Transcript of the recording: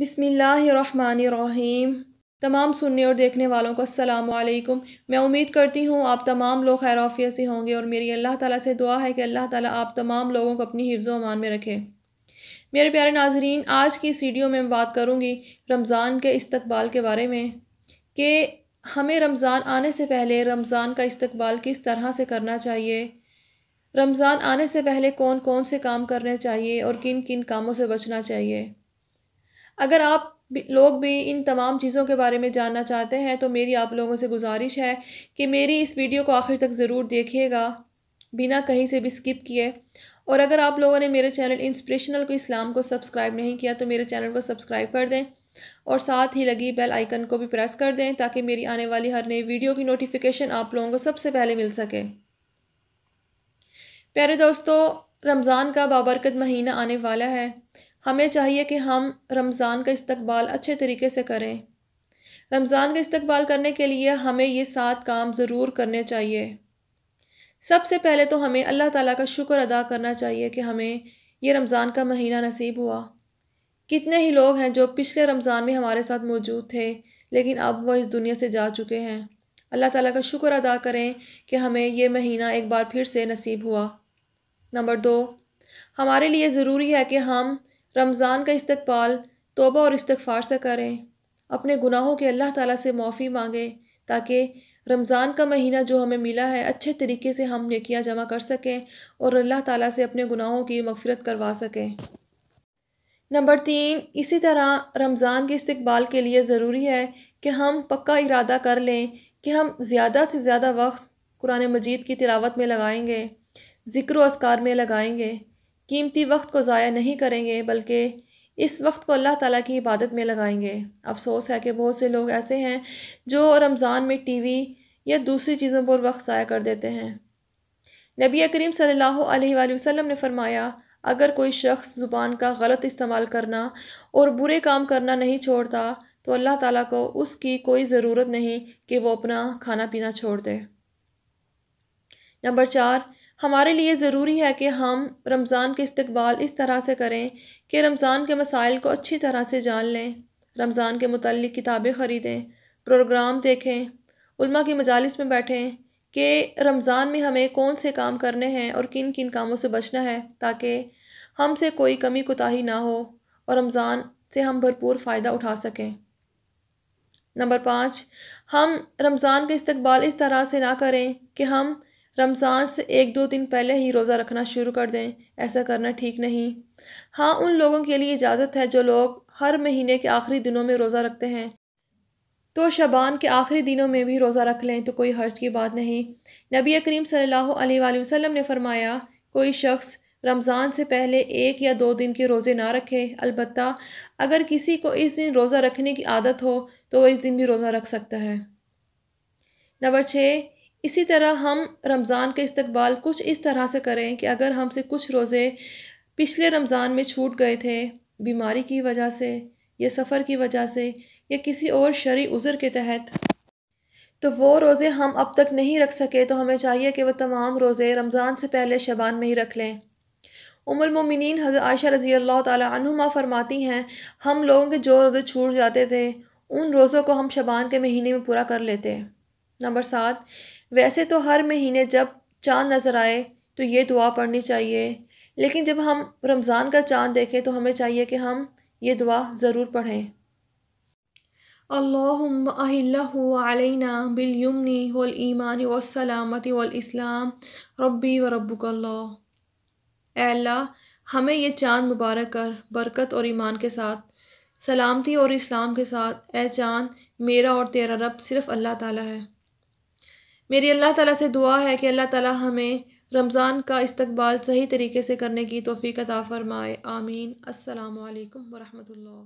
बिस्मिल्लाहिर्रहमानिर्रहीम। तमाम सुनने और देखने वालों को अस्सलाम वालेकुम। मैं उम्मीद करती हूँ आप तमाम लोग खैर आफियत से होंगे और मेरी अल्लाह ताला से दुआ है कि अल्लाह ताला आप तमाम लोगों को अपनी हिफ्ज़ व अमान में रखे। मेरे प्यारे नाजरीन, आज की इस वीडियो में मैं बात करूँगी रमज़ान के इस्तकबाल के बारे में कि हमें रमज़ान आने से पहले रमज़ान का इस्तकबाल किस तरह से करना चाहिए, रमज़ान आने से पहले कौन कौन से काम करने चाहिए और किन किन कामों से बचना चाहिए। अगर आप लोग भी इन तमाम चीज़ों के बारे में जानना चाहते हैं तो मेरी आप लोगों से गुजारिश है कि मेरी इस वीडियो को आखिर तक ज़रूर देखिएगा बिना कहीं से भी स्किप किए। और अगर आप लोगों ने मेरे चैनल इंस्पिरेशनल को इस्लाम को सब्सक्राइब नहीं किया तो मेरे चैनल को सब्सक्राइब कर दें और साथ ही लगी बेल आइकन को भी प्रेस कर दें ताकि मेरी आने वाली हर नई वीडियो की नोटिफिकेशन आप लोगों को सबसे पहले मिल सके। प्यारे दोस्तों, रमज़ान का बाबरकत महीना आने वाला है। हमें चाहिए कि हम रमज़ान का इस्तकबाल अच्छे तरीके से करें। रमज़ान का इस्तकबाल करने के लिए हमें ये 7 काम ज़रूर करने चाहिए। सबसे पहले तो हमें अल्लाह ताला का शुक्र अदा करना चाहिए कि हमें ये रमज़ान का महीना नसीब हुआ। कितने ही लोग हैं जो पिछले रमज़ान में हमारे साथ मौजूद थे लेकिन अब वो इस दुनिया से जा चुके हैं। अल्लाह ताला का शुक्र अदा करें कि हमें ये महीना एक बार फिर से नसीब हुआ। नंबर 2, हमारे लिए ज़रूरी है कि हम रमज़ान का इस्तकबाल तौबा और इस्तगफार से करें, अपने गुनाहों के अल्लाह ताला से माफ़ी मांगें ताकि रमज़ान का महीना जो हमें मिला है अच्छे तरीके से हम नेकियां जमा कर सकें और अल्लाह ताला से अपने गुनाहों की मगफिरत करवा सकें। नंबर 3, इसी तरह रमज़ान के इस्तकबाल के लिए ज़रूरी है कि हम पक्का इरादा कर लें कि हम ज़्यादा से ज़्यादा वक्त कुरान मजीद की तिलावत में लगाएंगे, ज़िक्र व अस्कार में लगाएंगे, कीमती वक्त को ज़ाया नहीं करेंगे बल्कि इस वक्त को अल्लाह ताला की इबादत में लगाएंगे। अफसोस है कि बहुत से लोग ऐसे हैं जो रमज़ान में टीवी या दूसरी चीज़ों पर वक्त ज़ाया कर देते हैं। नबी करीम सल्लल्लाहु अलैहि वसल्लम ने फरमाया, अगर कोई शख्स ज़ुबान का गलत इस्तेमाल करना और बुरे काम करना नहीं छोड़ता तो अल्लाह ताला को उसकी कोई ज़रूरत नहीं कि वो अपना खाना पीना छोड़ दे। नंबर 4, हमारे लिए ज़रूरी है कि हम रमज़ान के इस्तकबाल इस तरह से करें कि रमज़ान के मसाइल को अच्छी तरह से जान लें, रमज़ान के मुताल्लिक़ किताबें ख़रीदें, प्रोग्राम देखें, उल्मा की मजालिस में बैठें कि रमज़ान में हमें कौन से काम करने हैं और किन किन कामों से बचना है ताकि हमसे कोई कमी कोताही ना हो और रमज़ान से हम भरपूर फ़ायदा उठा सकें। नंबर 5, हम रमज़ान के इस्तकबाल इस तरह से ना करें कि हम रमज़ान से 1-2 दिन पहले ही रोज़ा रखना शुरू कर दें। ऐसा करना ठीक नहीं। हाँ, उन लोगों के लिए इजाज़त है जो लोग हर महीने के आखिरी दिनों में रोज़ा रखते हैं तो शबान के आखिरी दिनों में भी रोज़ा रख लें तो कोई हर्ज की बात नहीं। नबी करीम सल्लल्लाहु अलैहि वसल्लम ने फरमाया, कोई शख्स रमज़ान से पहले 1 या 2 दिन के रोज़े ना रखे, अलबत्ता अगर किसी को इस दिन रोज़ा रखने की आदत हो तो वह इस दिन भी रोज़ा रख सकता है। नंबर 6, इसी तरह हम रमज़ान का इस्तकबाल कुछ इस तरह से करें कि अगर हमसे कुछ रोज़े पिछले रमज़ान में छूट गए थे बीमारी की वजह से या सफ़र की वजह से या किसी और शरई उज़र के तहत, तो वो रोज़े हम अब तक नहीं रख सके तो हमें चाहिए कि वह तमाम रोज़े रमज़ान से पहले शबान में ही रख लें। उम्मुल मोमिनीन हज़रत आयशा रज़ी अल्लाह ताला अन्हुमा फरमाती हैं, हम लोगों के जो रोज़े छूट जाते थे उन रोज़ों को हम शबान के महीने में पूरा कर लेते। नंबर 7, वैसे तो हर महीने जब चाँद नज़र आए तो ये दुआ पढ़नी चाहिए लेकिन जब हम रमज़ान का चाँद देखें तो हमें चाहिए कि हम ये दुआ ज़रूर पढ़ें। अल्लाहुम्मा अहिल्लहु अलैना बिल यमनी वल ईमानी वस्सलामती वल इस्लाम रब्बी व रब्बुकल्लाह। ऐ अल्लाह, हमें ये चाँद मुबारक कर बरकत और ईमान के साथ, सलामती और इस्लाम के साथ। ऐ चाँद, मेरा और तेरा रब सिर्फ़ अल्लाह ताला है। मेरी अल्लाह ताला से दुआ है कि अल्लाह ताला हमें रमज़ान का इस्तकबाल सही तरीके से करने की तौफीक अता फरमाए। आमीन। अस्सलामु अलैकुम वरहमतुल्लाह।